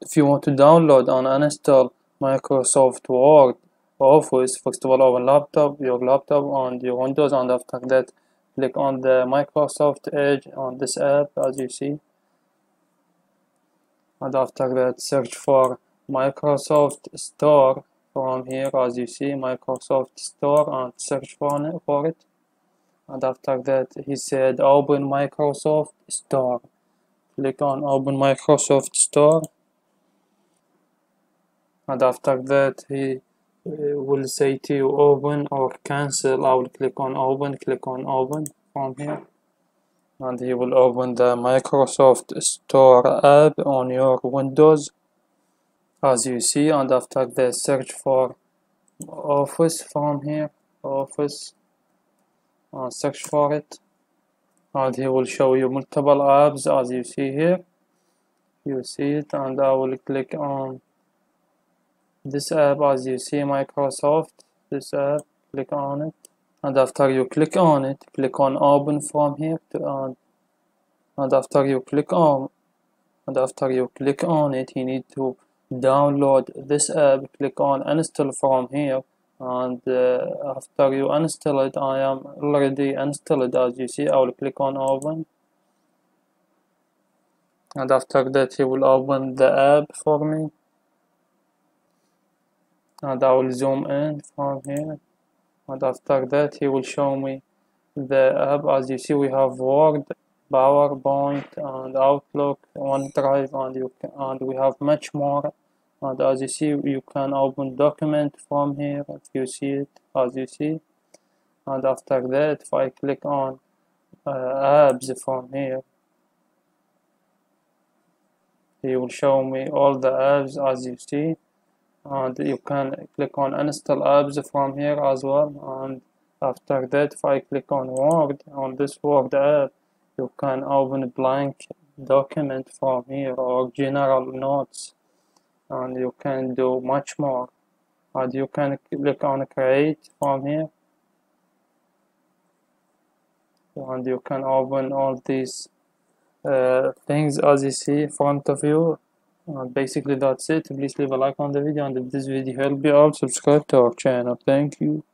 If you want to download and uninstall Microsoft Word or Office, first of all open your laptop and your Windows, and after that click on the Microsoft Edge on this app as you see, and after that search for Microsoft Store from here as you see, Microsoft Store, and search for it, and after that he said open Microsoft Store. Click on open Microsoft Store, and after that he will say to you open or cancel. I will click on open from here, and he will open the Microsoft Store app on your Windows as you see, and after that search for Office from here, Office, and search for it, and he will show you multiple apps as you see here, you see it, and I will click on this app as you see, Microsoft, this app, click on it, and after you click on it, click on open from here to and after you click on it, you need to download this app. Click on uninstall from here, and after you uninstall it, I am already installed as you see. I will click on open, and after that he will open the app for me, and I will zoom in from here, and after that he will show me the app as you see. We have Word, PowerPoint, and Outlook, OneDrive, and we have much more. And as you see, you can open document from here if you see it as you see, and after that if I click on apps from here, he will show me all the apps as you see, and you can click on uninstall apps from here as well. And after that if I click on Word, on this Word app, you can open a blank document from here or general notes, and you can do much more. And you can click on create from here, and you can open all these things as you see in front of you. And basically that's it. Please leave a like on the video, and if this video helped you out, subscribe to our channel. Thank you.